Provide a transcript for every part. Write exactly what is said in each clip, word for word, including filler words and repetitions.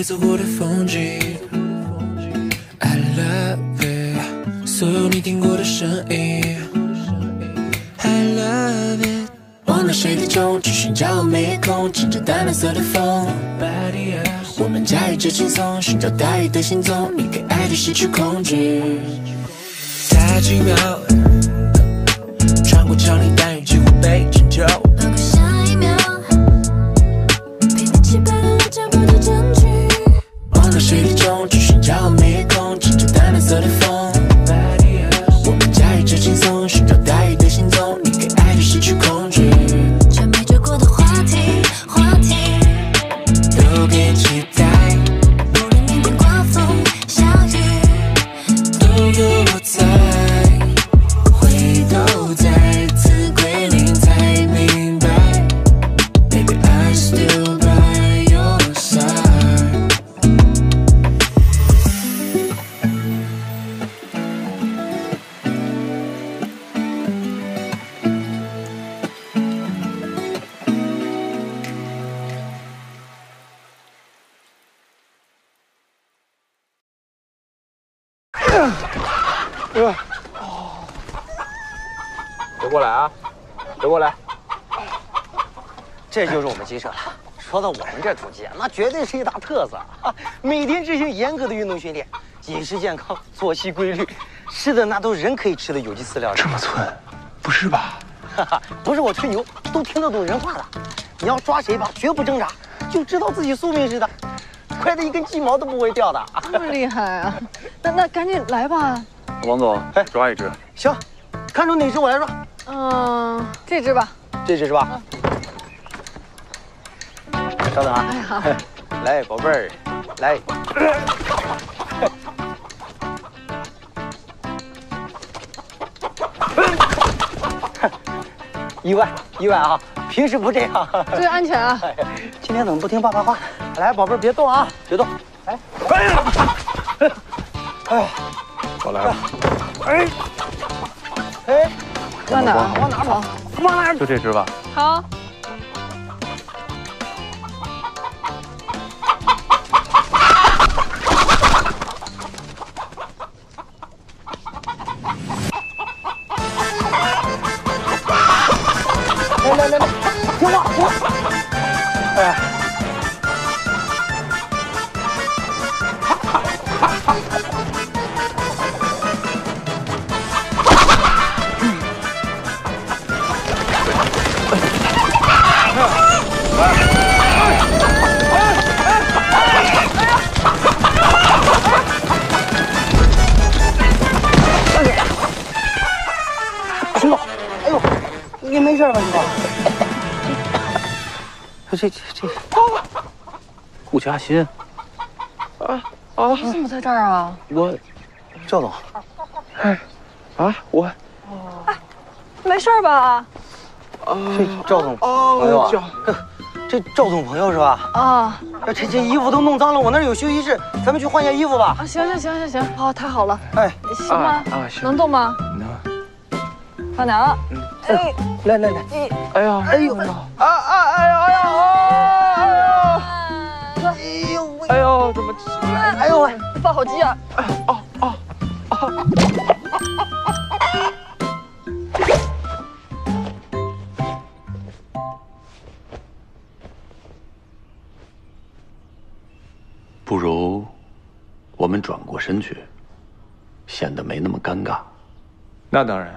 你走过的风景 I love it， 所有你听过的声音 I love it， 忘了谁的钟，去寻找迷宫，乘着淡蓝色的风，我们驾驭着轻松，寻找大雨的行踪，你给爱的失去恐惧，太奇妙，穿过长林淡雨，几乎被拯救。 水的钟，去寻找迷宫，乘着淡蓝色的风，我们驾驭着轻松，寻找大雨的行踪，你给爱的失去恐惧，却没追过的话题，话题都给期待，无论明天刮风下雨，都有我在，回都在，此归零才明白 ，Baby I still。 别过来啊！别过来！这就是我们鸡舍了。说到我们这土鸡啊，那绝对是一大特色啊！每天执行严格的运动训练，饮食健康，作息规律，吃的那都是人可以吃的有机饲料。这么寸？不是吧？哈哈，不是我吹牛，都听得懂人话了。你要抓谁吧，绝不挣扎，就知道自己宿命似的。 快的一根鸡毛都不会掉的，这么厉害啊！那那赶紧来吧，王总，哎，抓一只，行，看中哪只我来抓。嗯，这只吧，这只是吧？稍等啊，来，宝贝儿，来。意外，意外啊！平时不这样，注意安全啊！今天怎么不听爸爸话？ 来，宝贝儿，别动啊！别动！哎，哎呀，哎，我来了！哎，哎，往哪儿？往哪儿跑？往哪儿？就这只吧。好。来来来来，听话听话！哎。 没事吧，你？这这这，顾佳欣，啊啊！你怎么在这儿啊？我，赵总，哎，啊我，哎，没事吧？啊，这赵总朋友啊，这赵总朋友是吧？啊，这这衣服都弄脏了，我那儿有休息室，咱们去换下衣服吧。啊，行行行行行，好，太好了。哎，行吗？啊，行，能动吗？能。放哪儿？嗯。 哎，来来来，哎呀，哎呦，啊啊，哎呀，哎呀，哦，哎呦，哎呦，怎么，哎呦喂，放好鸡啊，哎，哦哦哦，不如我们转过身去，显得没那么尴尬。那当然。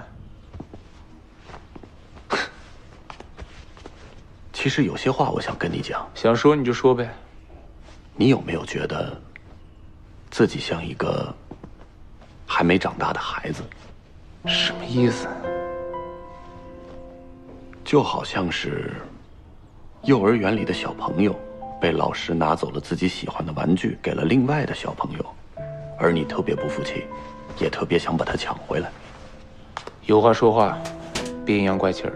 其实有些话我想跟你讲，想说你就说呗。你有没有觉得自己像一个还没长大的孩子？什么意思？就好像是幼儿园里的小朋友被老师拿走了自己喜欢的玩具，给了另外的小朋友，而你特别不服气，也特别想把它抢回来。有话说话，别阴阳怪气的。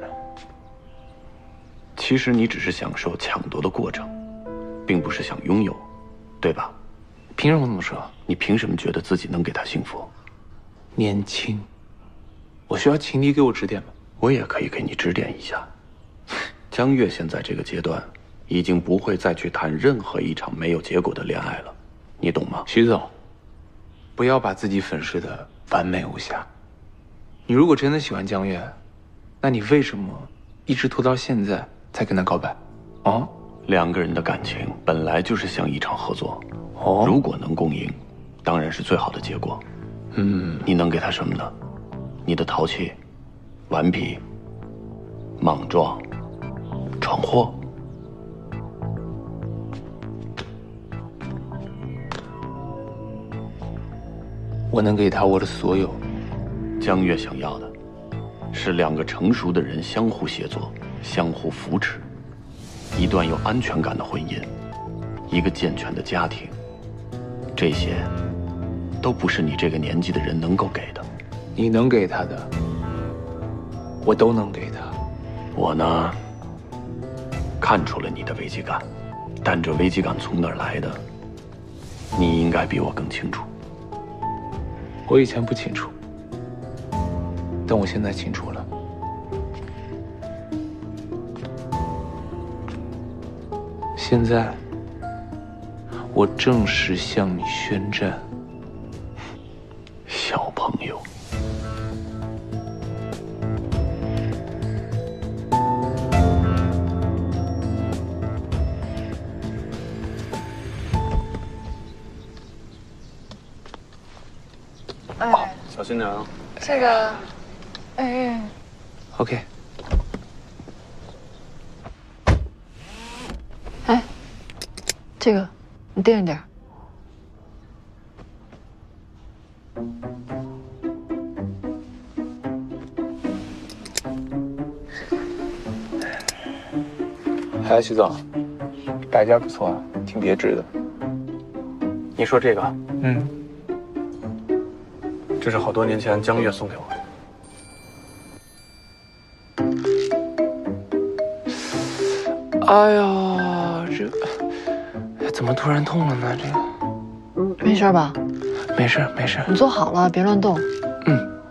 其实你只是享受抢夺的过程，并不是想拥有，对吧？凭什么这么说？你凭什么觉得自己能给他幸福？年轻，我需要情敌给我指点吗？我也可以给你指点一下。江月现在这个阶段，已经不会再去谈任何一场没有结果的恋爱了，你懂吗？徐总，不要把自己粉饰得完美无瑕。你如果真的喜欢江月，那你为什么一直拖到现在才跟他告白？啊？两个人的感情本来就是像一场合作，哦，如果能共赢，当然是最好的结果。嗯，你能给他什么呢？你的淘气、顽皮、莽撞、闯祸。 我能给他我的所有。江月想要的，是两个成熟的人相互协作、相互扶持，一段有安全感的婚姻，一个健全的家庭，这些，都不是你这个年纪的人能够给的。你能给他的，我都能给他。我呢，看出了你的危机感，但这危机感从哪儿来的，你应该比我更清楚。 我以前不清楚，但我现在清楚了。现在，我正式向你宣战，小朋友。 小心点啊！这个，哎 ，OK。哎，这个，你盯着点。哎，徐总，摆件不错啊，挺别致的。你说这个？嗯。 这是好多年前江月送给我的。哎呀，这怎么突然痛了呢？这个，没事吧？没事，没事。你坐好了，别乱动。嗯。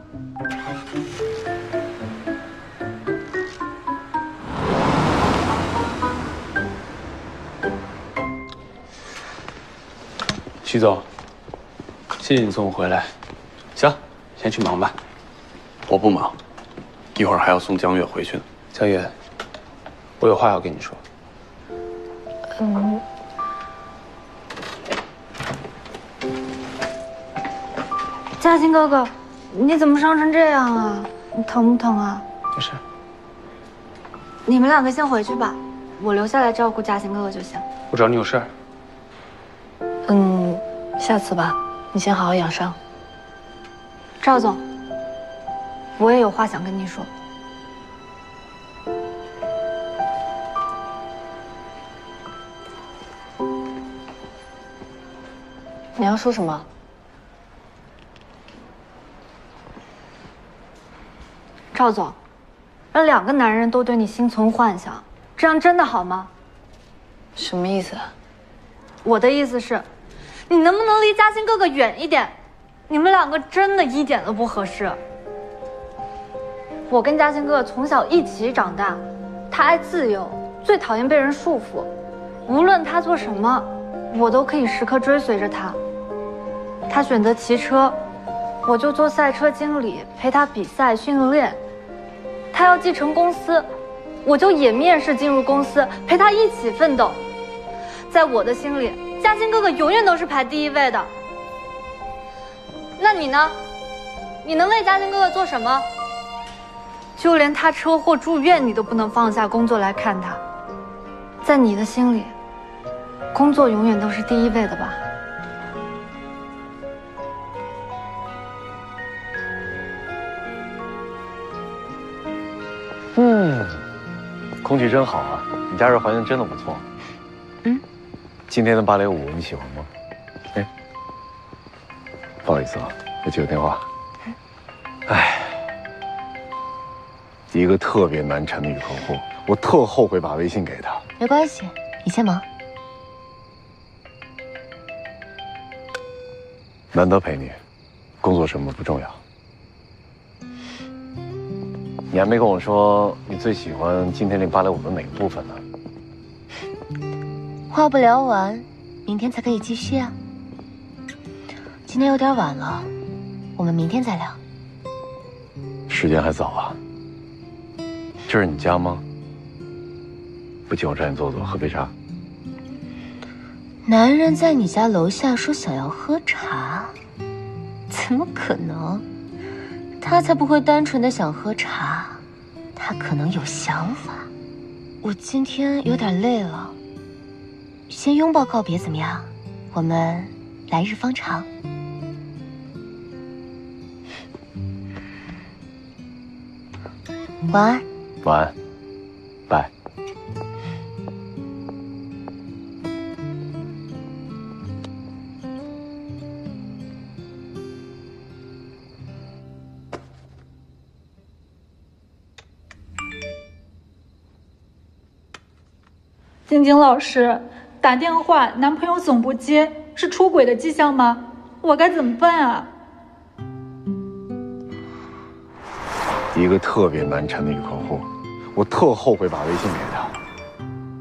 徐总，谢谢你送我回来。 行，先去忙吧。我不忙，一会儿还要送江月回去呢。江月，我有话要跟你说。嗯。嘉欣哥哥，你怎么伤成这样啊？你疼不疼啊？没事。你们两个先回去吧，我留下来照顾嘉欣哥哥就行。我找你有事儿。嗯，下次吧。你先好好养伤。 赵总，我也有话想跟你说。你要说什么？赵总，让两个男人都对你心存幻想，这样真的好吗？什么意思啊？我的意思是，你能不能离嘉欣哥哥远一点？ 你们两个真的一点都不合适。我跟嘉欣哥从小一起长大，他爱自由，最讨厌被人束缚。无论他做什么，我都可以时刻追随着他。他选择骑车，我就做赛车经理，陪他比赛训练。他要继承公司，我就也面试进入公司，陪他一起奋斗。在我的心里，嘉欣哥哥永远都是排第一位的。 那你呢？你能为嘉欣哥哥做什么？就连他车祸住院，你都不能放下工作来看他。在你的心里，工作永远都是第一位的吧？嗯，空气真好啊！你家这环境真的不错。嗯，今天的芭蕾舞你喜欢吗？ 不好意思啊，我接个电话。哎，一个特别难缠的女客户，我特后悔把微信给她。没关系，你先忙。难得陪你，工作什么不重要。你还没跟我说你最喜欢今天这芭蕾舞的哪个部分呢？话不聊完，明天才可以继续啊。今天有点晚了，我们明天再聊。时间还早啊。这是你家吗？不行，我带你坐坐，喝杯茶。男人在你家楼下说想要喝茶，怎么可能？他才不会单纯的想喝茶，他可能有想法。我今天有点累了，先拥抱告别怎么样？我们来日方长。晚安。晚安，拜。晶晶老师，打电话男朋友总不接，是出轨的迹象吗？我该怎么办啊？一个特别难缠的女客户，我特后悔把微信给她。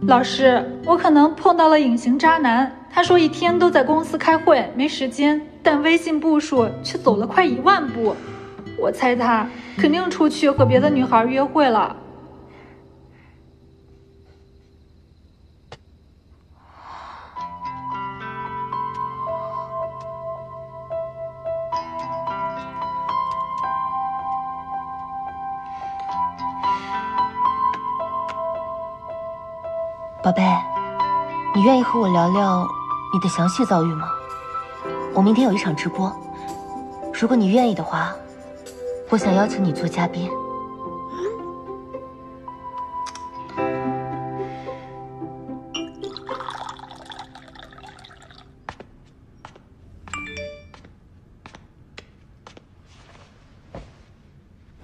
老师，我可能碰到了隐形渣男，他说一天都在公司开会，没时间，但微信步数却走了快一万步。我猜他肯定出去和别的女孩约会了。宝贝，你愿意和我聊聊你的详细遭遇吗？我明天有一场直播，如果你愿意的话，我想邀请你做嘉宾。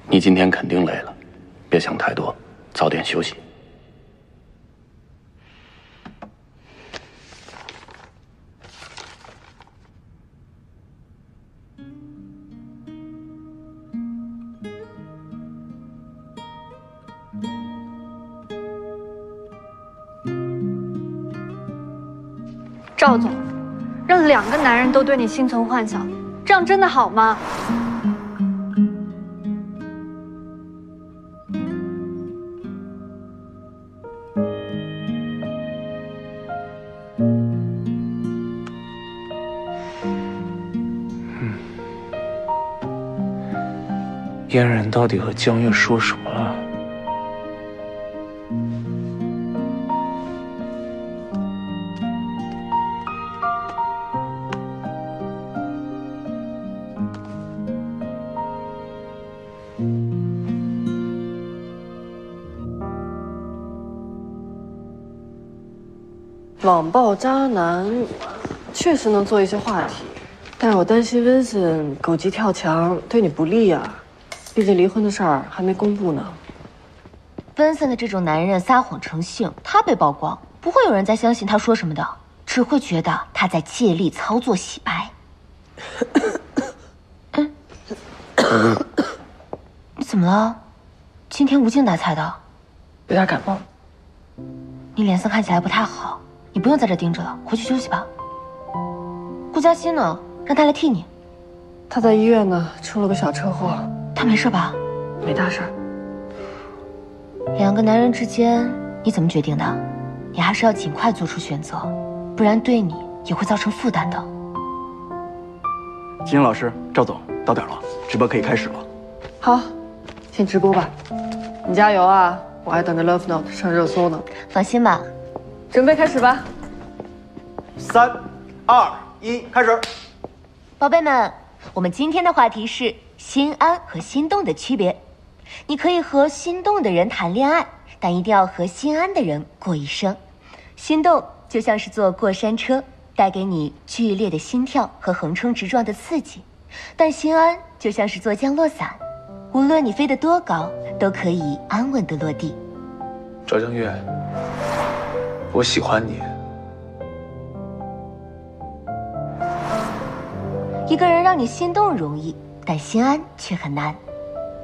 你今天肯定累了，别想太多，早点休息。赵总，让两个男人都对你心存幻想，这样真的好吗？嗯，嫣然到底和江月说什么了？网暴渣男确实能做一些话题，但我担心 Vincent 狗急跳墙对你不利啊，毕竟离婚的事儿还没公布呢。Vincent 的这种男人撒谎成性，他被曝光，不会有人再相信他说什么的，只会觉得他在借力操作洗白。嗯，你怎么了？今天吴静打菜的，有点感冒。你脸色看起来不太好。你不用在这盯着了，回去休息吧。顾佳欣呢？让她来替你。她在医院呢，出了个小车祸。她没事吧？没大事。两个男人之间，你怎么决定的？你还是要尽快做出选择，不然对你也会造成负担的。金英老师，赵总，到点了，直播可以开始了。好，先直播吧。你加油啊！我还等着 Love Note 上热搜呢。放心吧。准备开始吧，三、二、一，开始！宝贝们，我们今天的话题是心安和心动的区别。你可以和心动的人谈恋爱，但一定要和心安的人过一生。心动就像是坐过山车，带给你剧烈的心跳和横冲直撞的刺激；但心安就像是坐降落伞，无论你飞得多高，都可以安稳的落地。赵正月。我喜欢你。一个人让你心动容易，但心安却很难。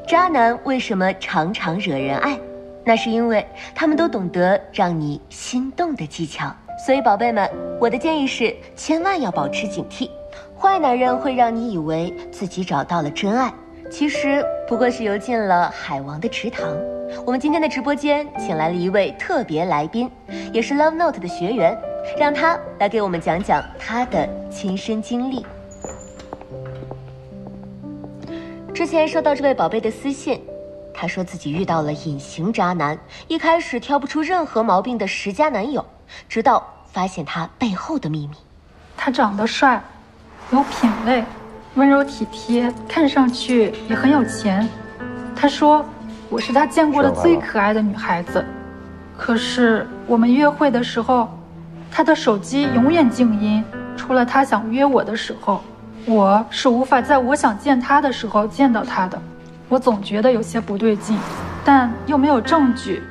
渣男为什么常常惹人爱？那是因为他们都懂得让你心动的技巧。所以宝贝们，我的建议是千万要保持警惕，坏男人会让你以为自己找到了真爱，其实不过是游进了海王的池塘。我们今天的直播间请来了一位特别来宾，也是 Love Note 的学员，让他来给我们讲讲他的亲身经历。之前收到这位宝贝的私信，他说自己遇到了隐形渣男，一开始挑不出任何毛病的十佳男友，直到发现他背后的秘密。他长得帅，有品味，温柔体贴，看上去也很有钱。他说我是他见过的最可爱的女孩子，可是我们约会的时候，他的手机永远静音，除了他想约我的时候，我是无法在我想见他的时候见到他的。我总觉得有些不对劲，但又没有证据。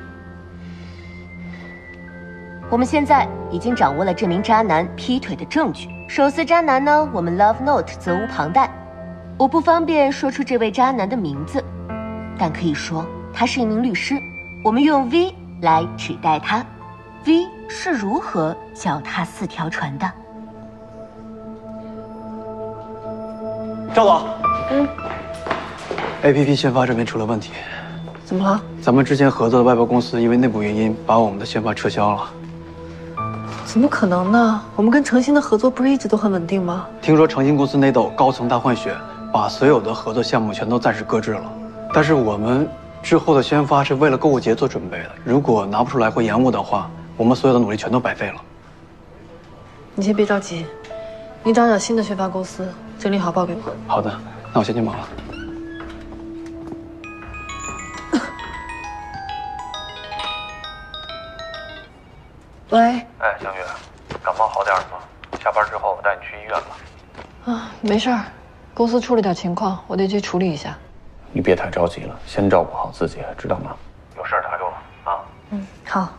我们现在已经掌握了这名渣男劈腿的证据。手撕渣男呢，我们 Love Note 责无旁贷。我不方便说出这位渣男的名字，但可以说他是一名律师。我们用 V 来指代他。V 是如何脚踏四条船的？赵总，嗯。A P P 宣发这边出了问题，怎么了？咱们之前合作的外包公司因为内部原因，把我们的宣发撤销了。怎么可能呢？我们跟诚心的合作不是一直都很稳定吗？听说诚心公司内斗，高层大换血，把所有的合作项目全都暂时搁置了。但是我们之后的宣发是为了购物节做准备的，如果拿不出来或延误的话，我们所有的努力全都白费了。你先别着急，你找找新的宣发公司，整理好报给我。好的，那我先去忙了。喂，哎，小雨，感冒好点了吗？下班之后我带你去医院吧。啊，没事儿，公司出了点情况，我得去处理一下。你别太着急了，先照顾好自己，知道吗？有事打给我啊。嗯，好。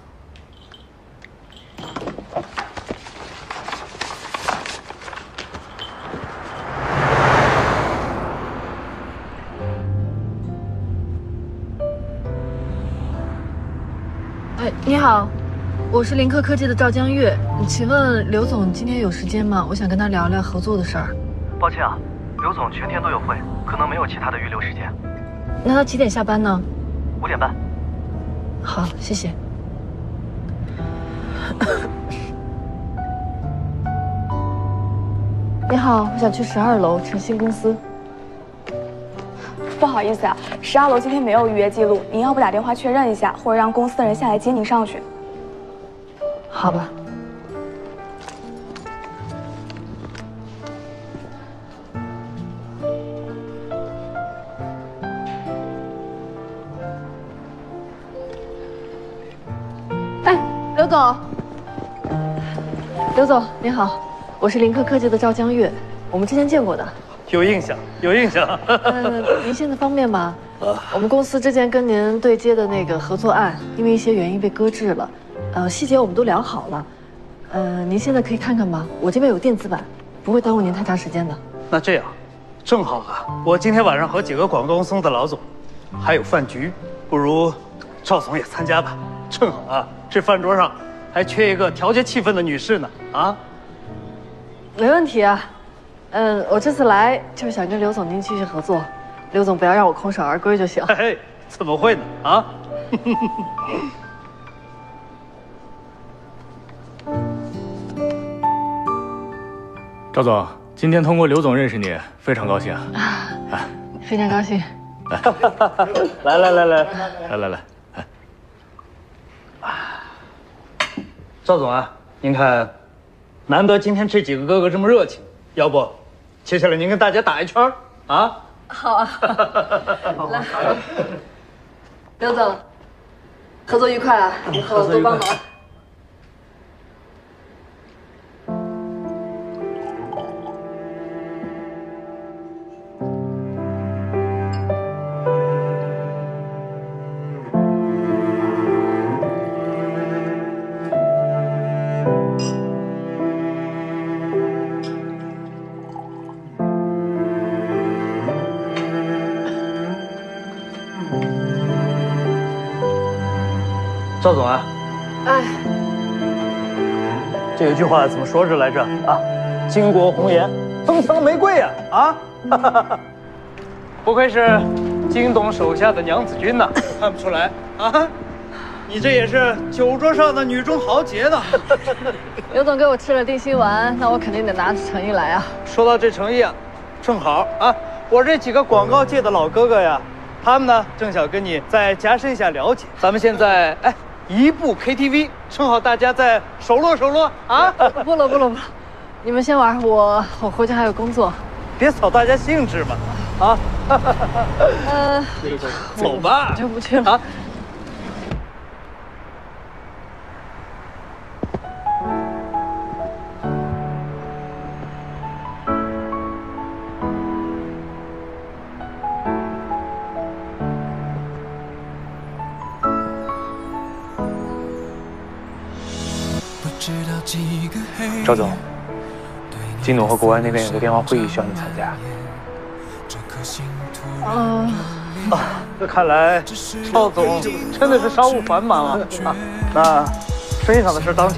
哎，你好。我是林科科技的赵江月，请问刘总今天有时间吗？我想跟他聊聊合作的事儿。抱歉啊，刘总全天都有会，可能没有其他的预留时间。那他几点下班呢？五点半。好，谢谢。你好，我想去十二楼诚信公司。不好意思啊，十二楼今天没有预约记录，您要不打电话确认一下，或者让公司的人下来接您上去。好吧。哎，刘总，刘总您好，我是林科科技的赵江月，我们之前见过的。有印象，有印象。嗯，您现在方便吗？我们公司之前跟您对接的那个合作案，因为一些原因被搁置了。呃，细节我们都聊好了，呃，您现在可以看看吗？我这边有电子版，不会耽误您太长时间的。那这样，正好啊，我今天晚上和几个广告公司的老总，还有饭局，不如赵总也参加吧。正好啊，这饭桌上还缺一个调节气氛的女士呢。啊，没问题啊。嗯，我这次来就是想跟刘总您继续合作，刘总不要让我空手而归就行。哎，怎么会呢？啊。赵总，今天通过刘总认识你，非常高兴啊！啊，非常高兴。来来来来来来来来，赵总啊，您看，难得今天这几个哥哥这么热情，要不，接下来您跟大家打一圈啊？好啊！来，刘总，合作愉快啊！以后多帮忙。赵总啊，哎。这有句话怎么说着来着啊？巾帼红颜，铿锵玫瑰呀！啊，哈哈哈！不愧是金董手下的娘子军呐，看不出来啊？你这也是酒桌上的女中豪杰呢。刘总给我吃了定心丸，那我肯定得拿出诚意来啊。说到这诚意啊，正好啊，我这几个广告界的老哥哥呀，他们呢正想跟你再加深一下了解。咱们现在哎。 一部 K T V， 正好大家在熟络熟络啊！不了不了不了，你们先玩，我我回去还有工作，别扫大家兴致嘛！啊，呃，走吧，我就不去了。啊、赵总，金董和国外那边有个电话会议需要你参加。啊啊！这看来赵总真的是商务繁忙啊！啊，那生意上的事当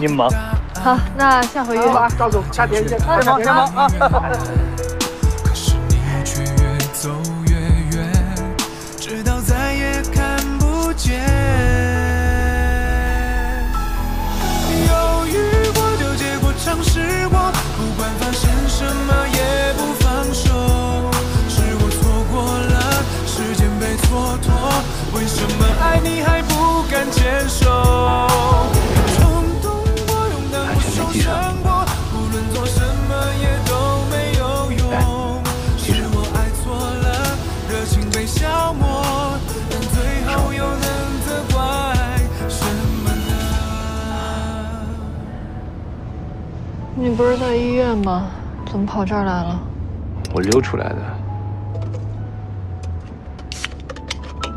您忙。好，那下回约吧。赵总，下天见。别忙，别忙啊！尝试过，不管发生什么也不放手。是我错过了，时间被蹉跎。为什么爱你还不敢接受？冲动我用的不受伤过，无论做什么也都没有用。是我爱错了，热情被消磨，但最后又能责怪什么呢？你不是在医院吗？怎么跑这儿来了？我溜出来的。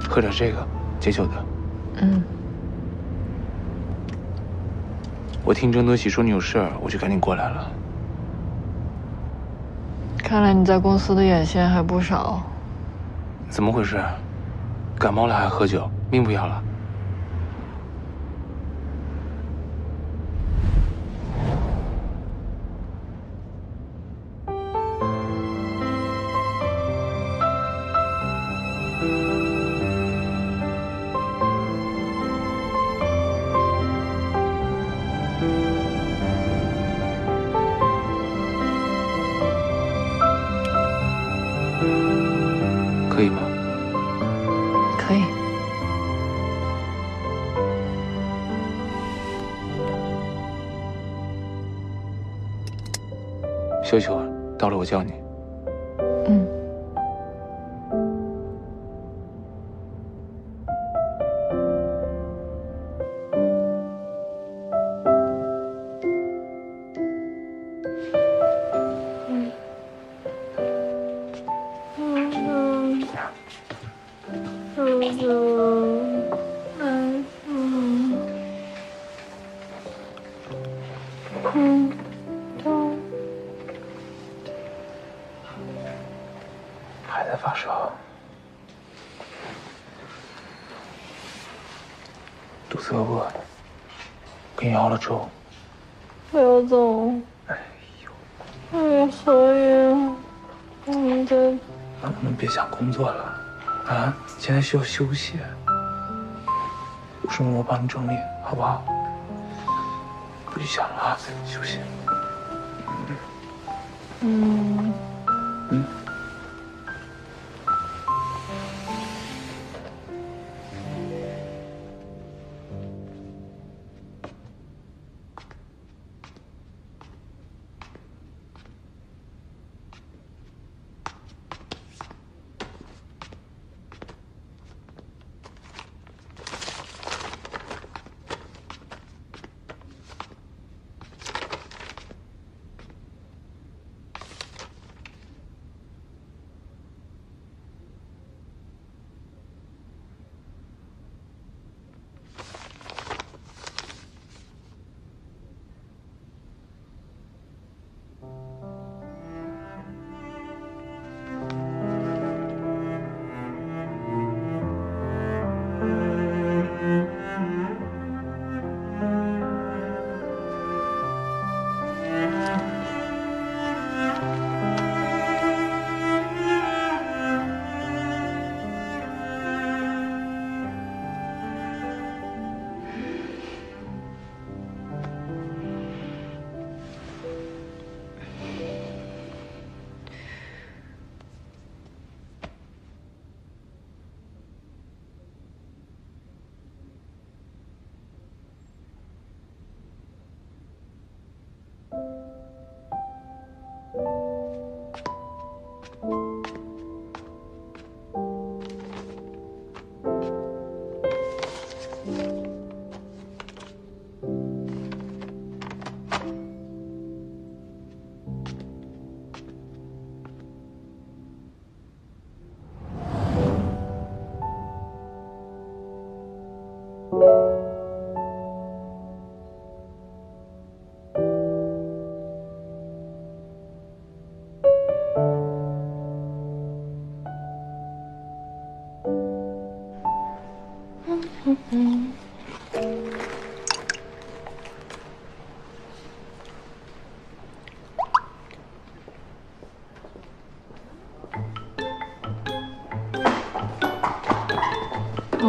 喝点这个解酒的。嗯。我听郑多喜说你有事儿，我就赶紧过来了。看来你在公司的眼线还不少。怎么回事？感冒了还喝酒，命不要了？ 可以吗？可以。休息会儿，到了我叫你。嗯。嗯。空洞，还在发烧，肚子饿不饿？给你熬了粥。刘总，哎呦，嗯，所以我们在……能不能别想工作了？ 啊，现在需要休息。有什么我帮你整理，好不好？不许想了啊，休息。嗯。嗯。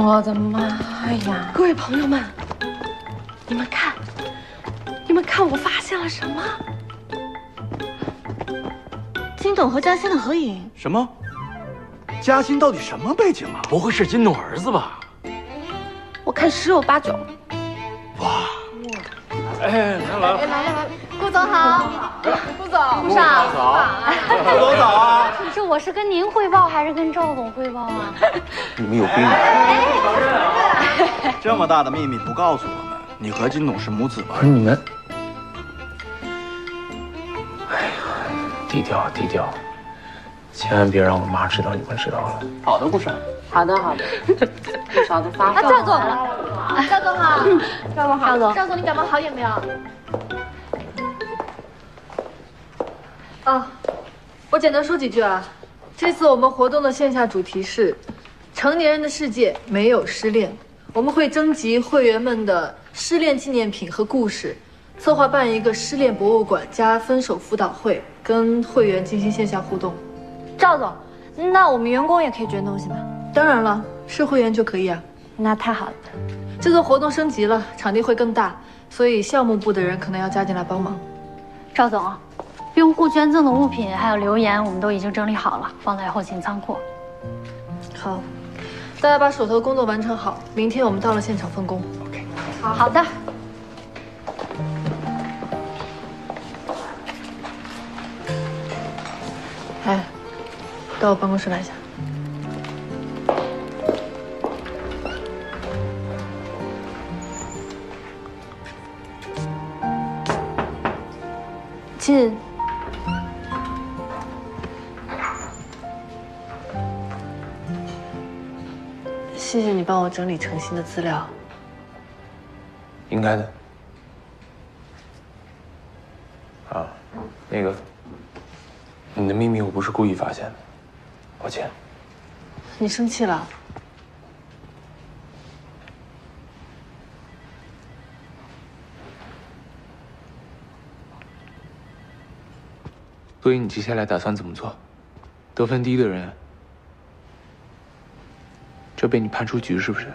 我的妈呀！各位朋友们，你们看，你们看，我发现了什么？金董和嘉欣的合影。什么？嘉欣到底什么背景啊？不会是金董儿子吧？我看十有八九。哇！哎，来了来了来了，顾总好。顾总，顾少早。顾总早啊！这我是跟您汇报还是跟赵总汇报啊？你们有病！这么大的秘密不告诉我们，你和金董是母子吧？不是你们。哎呀，低调低调，千万别让我妈知道你们知道了。好的，顾少。好的好的。顾少都发疯了。赵总，赵总好。赵总好。赵总，赵总，你感冒好点没有？啊。 我简单说几句啊，这次我们活动的线下主题是“成年人的世界没有失恋”，我们会征集会员们的失恋纪念品和故事，策划办一个失恋博物馆加分手辅导会，跟会员进行线下互动。赵总，那我们员工也可以捐东西吗？当然了，是会员就可以啊。那太好了，这个活动升级了，场地会更大，所以项目部的人可能要加进来帮忙。赵总。 用户捐赠的物品还有留言，我们都已经整理好了，放在后勤仓库。好，大家把手头工作完成好，明天我们到了现场分工。OK。好好的。哎，到我办公室来一下。进。 谢谢你帮我整理程心的资料。应该的。啊，那个，你的秘密我不是故意发现的，抱歉。你生气了？所以你接下来打算怎么做？得分低的人。 这被你判出局是不是？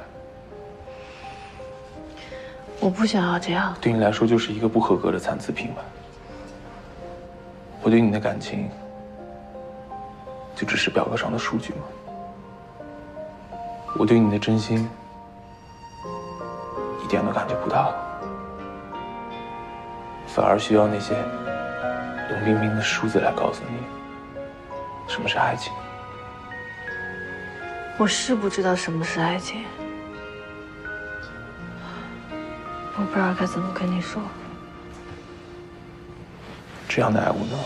我不想要这样。对你来说就是一个不合格的残次品吧。我对你的感情，就只是表格上的数据吗？我对你的真心，一点都感觉不到，反而需要那些冷冰冰的数字来告诉你，什么是爱情。 我是不知道什么是爱情，我不知道该怎么跟你说。这样的爱无能，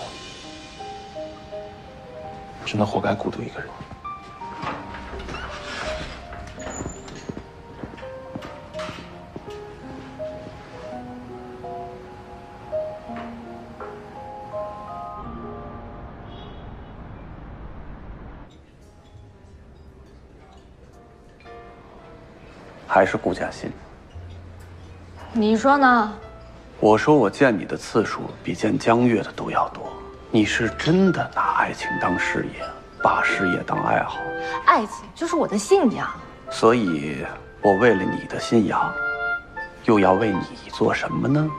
真的活该孤独一个人。还是顾嘉欣，你说呢？我说我见你的次数比见江月的都要多，你是真的拿爱情当事业，把事业当爱好。爱情就是我的信仰，所以我为了你的信仰，又要为你做什么呢？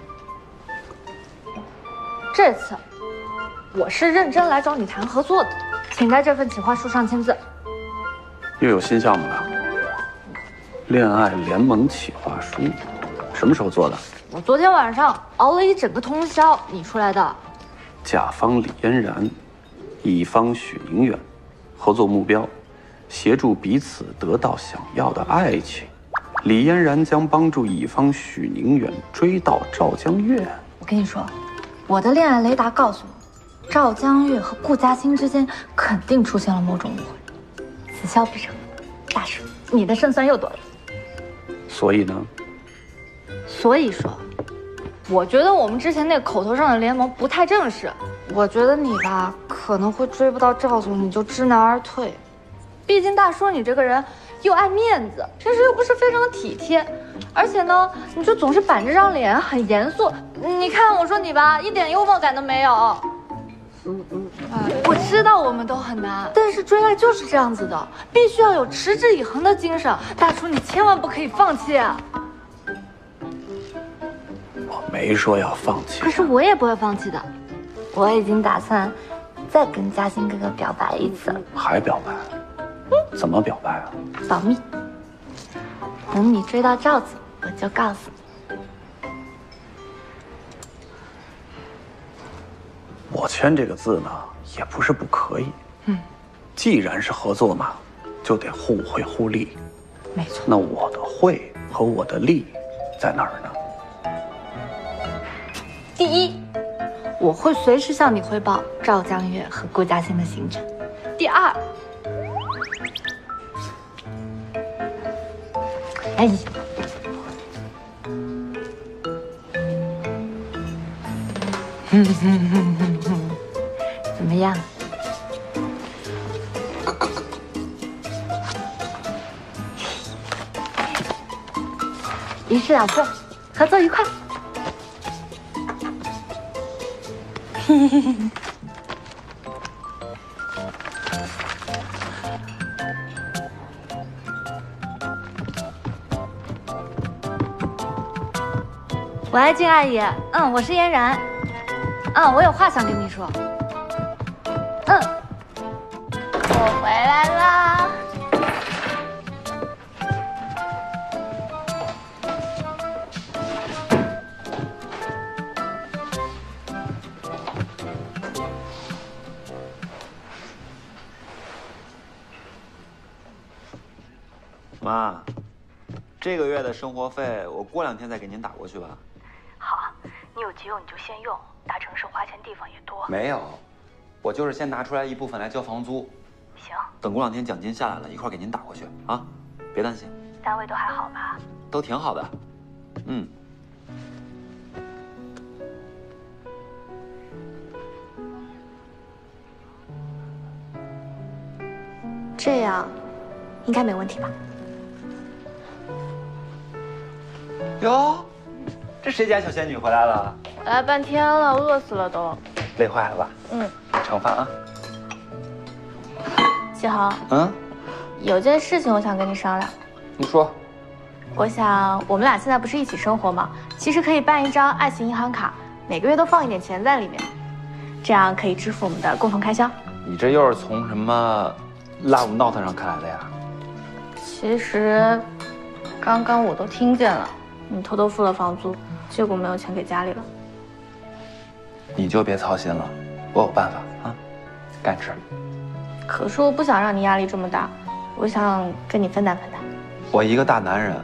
这次我是认真来找你谈合作的，请在这份企划书上签字。又有新项目了。 恋爱联盟企划书，什么时候做的？我昨天晚上熬了一整个通宵拟出来的。甲方李嫣然，乙方许宁远，合作目标：协助彼此得到想要的爱情。李嫣然将帮助乙方许宁远追到赵江月。我跟你说，我的恋爱雷达告诉我，赵江月和顾嘉欣之间肯定出现了某种误会，此消彼长。大叔，你的胜算又多了。 所以呢？所以说，我觉得我们之前那口头上的联盟不太正式。我觉得你吧，可能会追不到赵总，你就知难而退。毕竟大叔你这个人又爱面子，平时又不是非常体贴，而且呢，你就总是板着张脸，很严肃。你看我说你吧，一点幽默感都没有。嗯嗯，哎，我知道我们都很难，但是追爱就是这样子的，必须要有持之以恒的精神。大厨，你千万不可以放弃啊！我没说要放弃，可是我也不会放弃的。我已经打算再跟嘉兴哥哥表白一次了。还表白？嗯，怎么表白啊？保密。等你追到赵子，我就告诉你。 我签这个字呢，也不是不可以。嗯，既然是合作嘛，就得互惠互利。没错。那我的惠和我的利在哪儿呢？第一，我会随时向你汇报赵江月和顾嘉欣的行程。第二，哎。 嗯嗯嗯嗯嗯，怎么样？一式两份，合作愉快。嘿嘿嘿。喂，金阿姨，嗯，我是嫣然。 嗯，我有话想跟你说。嗯，我回来啦。妈，这个月的生活费我过两天再给您打过去吧。好啊，你有急用你就先用。 大城市花钱地方也多，没有，我就是先拿出来一部分来交房租。行，等过两天奖金下来了，一块给您打过去啊，别担心。单位都还好吧？都挺好的，嗯。这样，应该没问题吧？哟，这谁家小仙女回来了？ 来半天了，饿死了都，累坏了吧？嗯，盛饭啊。启豪，嗯，有件事情我想跟你商量。你说。我想我们俩现在不是一起生活吗？其实可以办一张爱情银行卡，每个月都放一点钱在里面，这样可以支付我们的共同开销。你这又是从什么 Love Note 上看来的呀？其实，刚刚我都听见了，你偷偷付了房租，结果没有钱给家里了。 你就别操心了，我有办法啊，干吃。可是我不想让你压力这么大，我想跟你分担分担。我一个大男人，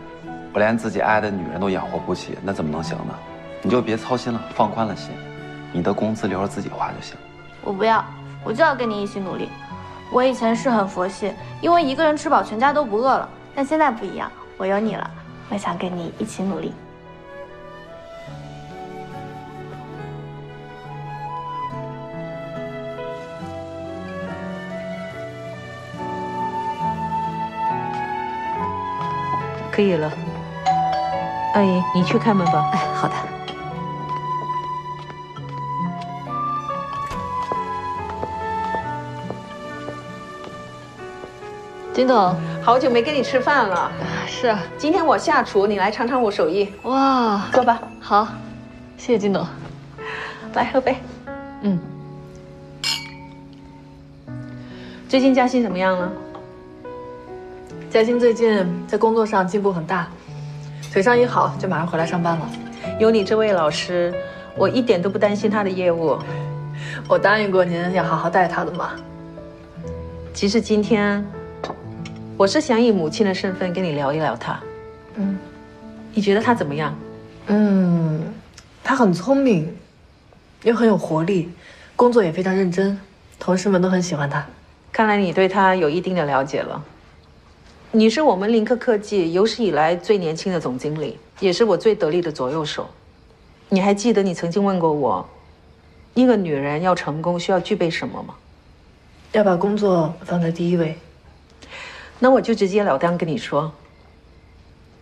我连自己爱的女人都养活不起，那怎么能行呢？你就别操心了，放宽了心，你的工资留着自己花就行。我不要，我就要跟你一起努力。我以前是很佛系，因为一个人吃饱全家都不饿了，但现在不一样，我有你了，我想跟你一起努力。 可以了，阿姨，你去开门吧。哎，好的。金总，好久没跟你吃饭了。是啊，今天我下厨，你来尝尝我手艺。哇，坐吧。好，谢谢金总。来喝杯。嗯。最近嘉欣怎么样了？ 嘉欣最近在工作上进步很大，腿伤一好就马上回来上班了。有你这位老师，我一点都不担心他的业务。我答应过您要好好带他的嘛。其实今天，我是想以母亲的身份跟你聊一聊他。嗯，你觉得他怎么样？嗯，他很聪明，又很有活力，工作也非常认真，同事们都很喜欢他。看来你对他有一定的了解了。 你是我们林克科技有史以来最年轻的总经理，也是我最得力的左右手。你还记得你曾经问过我，一个女人要成功需要具备什么吗？要把工作放在第一位。那我就直截了当跟你说，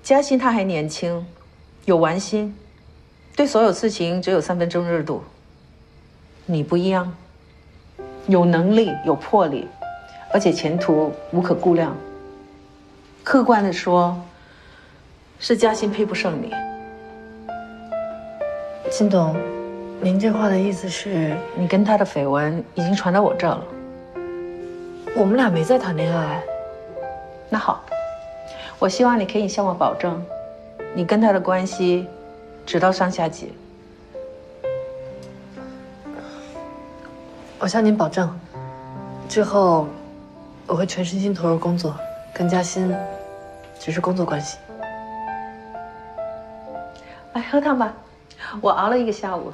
嘉欣她还年轻，有玩心，对所有事情只有三分钟热度。你不一样，有能力、有魄力，而且前途无可估量。客观地说，是嘉欣配不上你。金董，您这话的意思是，你跟他的绯闻已经传到我这儿了？我们俩没在谈恋爱。那好，我希望你可以向我保证，你跟他的关系直到上下级。我向您保证，之后我会全身心投入工作，跟嘉欣只是工作关系。来喝汤吧，我熬了一个下午。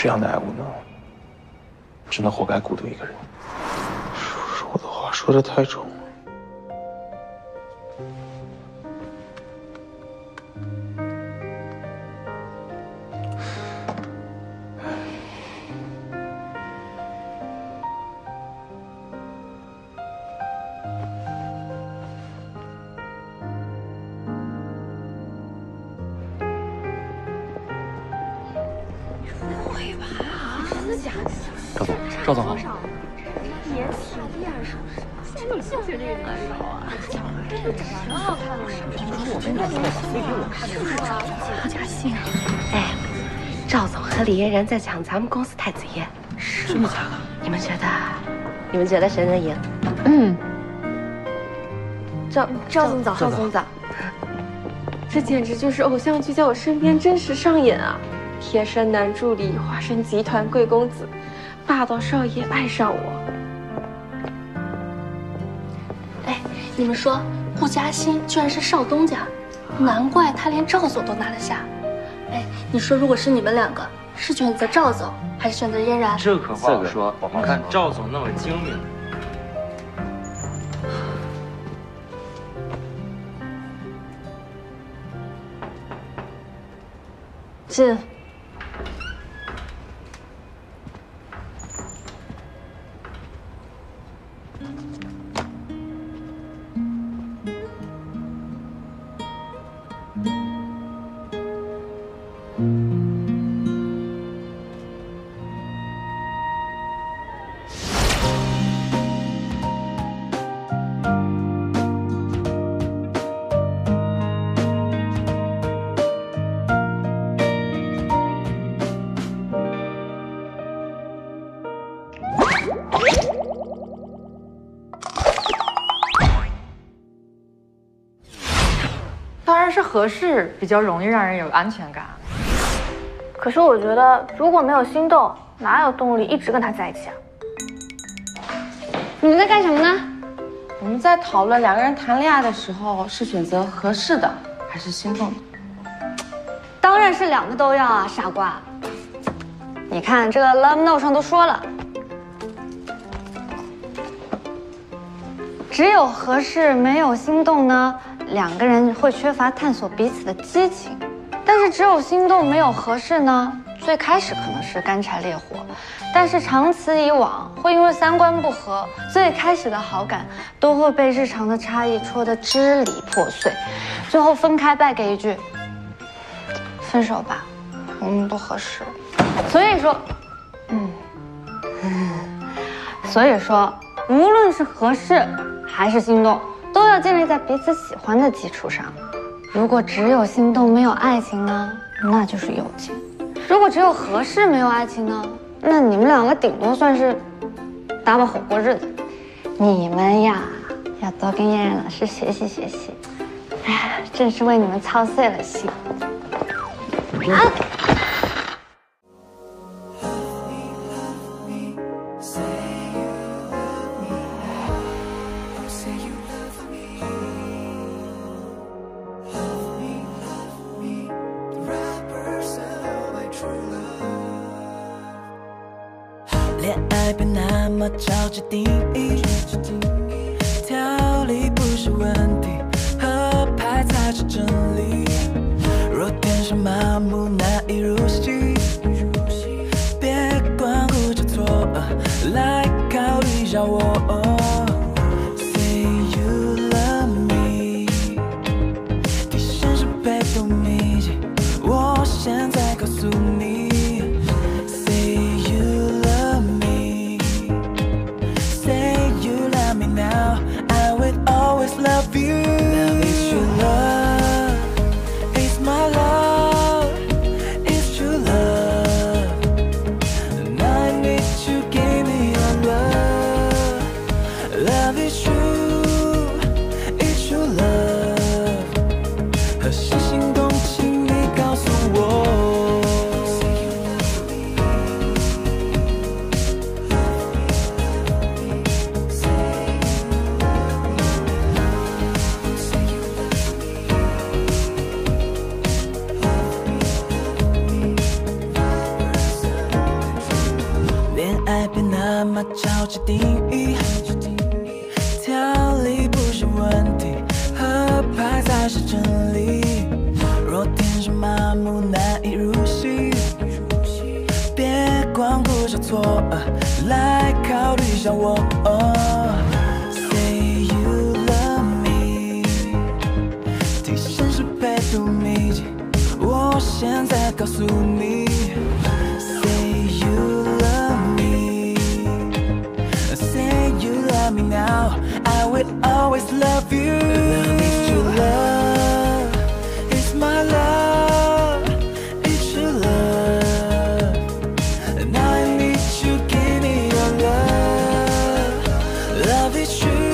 这样的爱无能，真的活该孤独一个人。叔叔的话说的太重了。赵总，赵总好。也挺厉害，是不是？怎么就这个难受啊？真的挺好看的。我没看错吧？那天我看的是赵嘉欣。哎，赵总和李嫣然在抢咱们公司太子爷。是吗？你们觉得，你们觉得谁能赢？嗯。赵赵总早，赵总早。这简直就是偶像剧在我身边真实上演啊！贴身男助理，化身集团贵公子。霸道少爷爱上我。哎，你们说，顾嘉欣居然是少东家，难怪他连赵总都拿得下。哎，你说，如果是你们两个，是选择赵总，还是选择嫣然？这可不好说。我们看赵总那么精明。进。当然是合适比较容易让人有安全感，可是我觉得如果没有心动，哪有动力一直跟他在一起啊？你们在干什么呢？我们在讨论两个人谈恋爱的时候是选择合适的还是心动的。当然是两个都要啊，傻瓜！你看这个 Love Note 上都说了，只有合适没有心动呢，两个人会缺乏探索彼此的激情，但是只有心动没有合适呢？最开始可能是干柴烈火，但是长此以往，会因为三观不合，最开始的好感都会被日常的差异戳得支离破碎，最后分开败给一句“分手吧，我们不合适”。所以说，嗯，嗯，所以说，无论是合适还是心动。都要建立在彼此喜欢的基础上。如果只有心动没有爱情呢，那就是友情；如果只有合适没有爱情呢，那你们两个顶多算是搭把火过日子。你们呀，要多跟嫣然老师学习学习。哎呀，真是为你们操碎了心。啊！恋爱别那么着急定义，条理不是问题，合拍才是真理。好去定义，条理不是问题，合拍才是真理。若天生麻木难以入戏，别光顾着错愕，来考虑一下我。哦 我现在告诉你 ，Say you love me, Say you love me now, I will always love you. It's your love, it's my love, it's your love. Now I need you, give me your love, love is true.